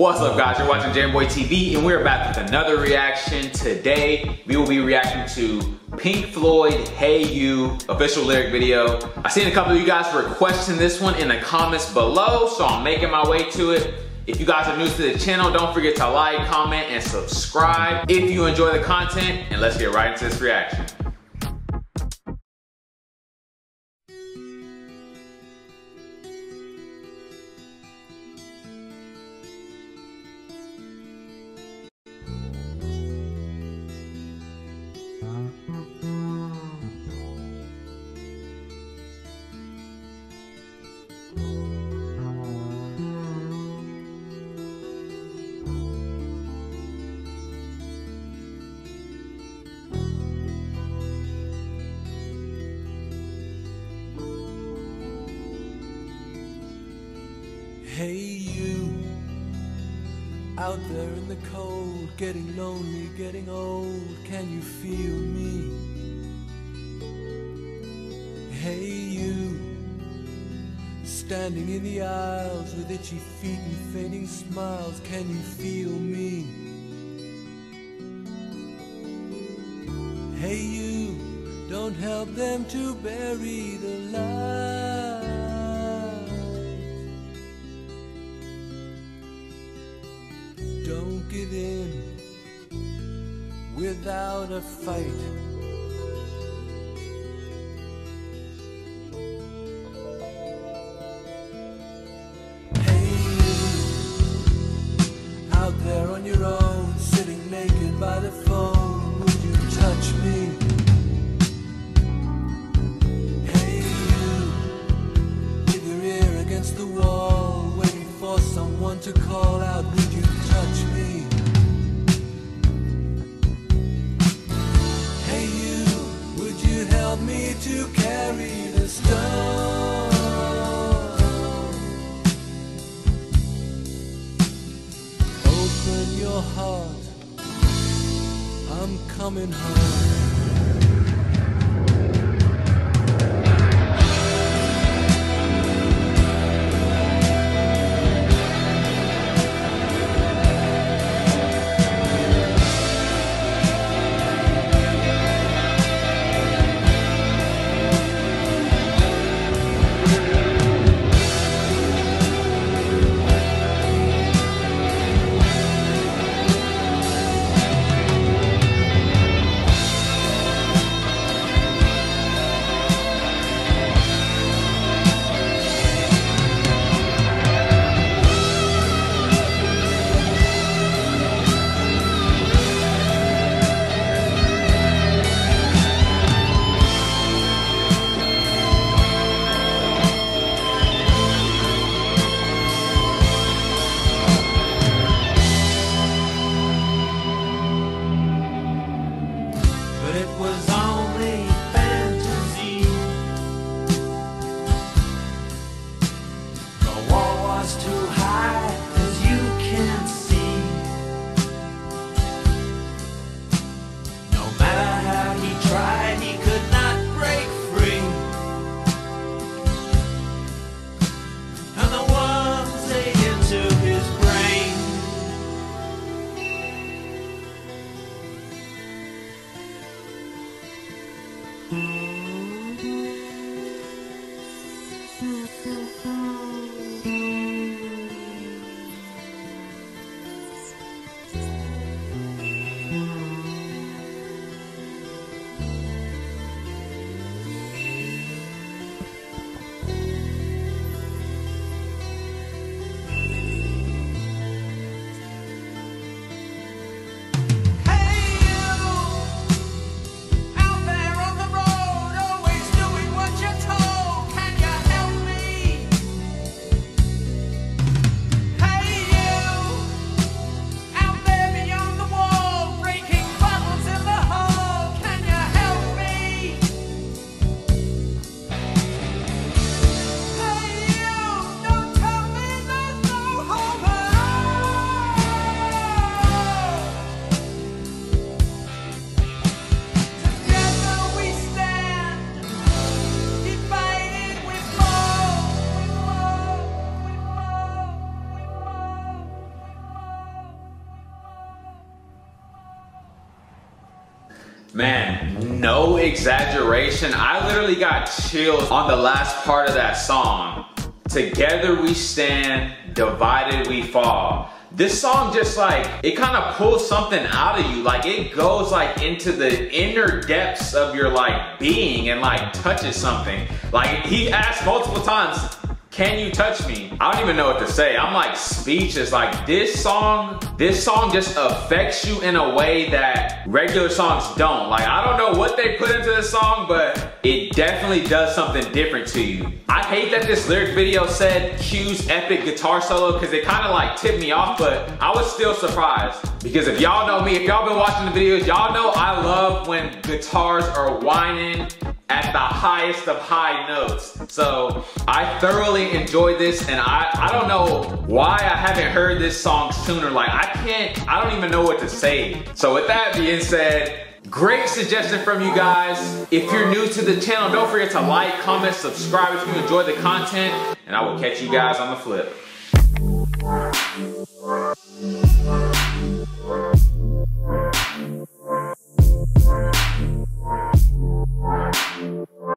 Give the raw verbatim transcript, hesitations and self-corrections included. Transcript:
What's up, guys? You're watching Jamboy T V, and we're back with another reaction. Today, we will be reacting to Pink Floyd, Hey You, official lyric video. I've seen a couple of you guys requesting this one in the comments below, so I'm making my way to it. If you guys are new to the channel, don't forget to like, comment, and subscribe if you enjoy the content, and let's get right into this reaction. Hey you, out there in the cold, getting lonely, getting old, can you feel me? Hey you, standing in the aisles with itchy feet and fainting smiles, can you feel me? Hey you, don't help them to bury the light. Don't give in without a fight. Hey you, out there on your own, sitting naked by the phone, would you touch me? Hey you, with your ear against the wall, waiting for someone to call out, would you touch me? Hey you, would you help me to carry the stone? Open your heart, I'm coming home. Man, no exaggeration, I literally got chills on the last part of that song. Together we stand, divided we fall. This song just like, it kind of pulls something out of you. Like it goes like into the inner depths of your like being and like touches something. Like he asked multiple times, can you touch me? I don't even know what to say. I'm like speechless. Like this song, this song just affects you in a way that regular songs don't. Like I don't know what they put into this song, but it definitely does something different to you. I hate that this lyric video said Q's epic guitar solo because it kind of like tipped me off, but I was still surprised. Because if y'all know me, if y'all been watching the videos, y'all know I love when guitars are whining at the highest of high notes. So I thoroughly enjoyed this, and I, I don't know why I haven't heard this song sooner. Like I can't, I don't even know what to say. So with that being said, great suggestion from you guys. If you're new to the channel, don't forget to like, comment, subscribe if you enjoy the content, and I will catch you guys on the flip.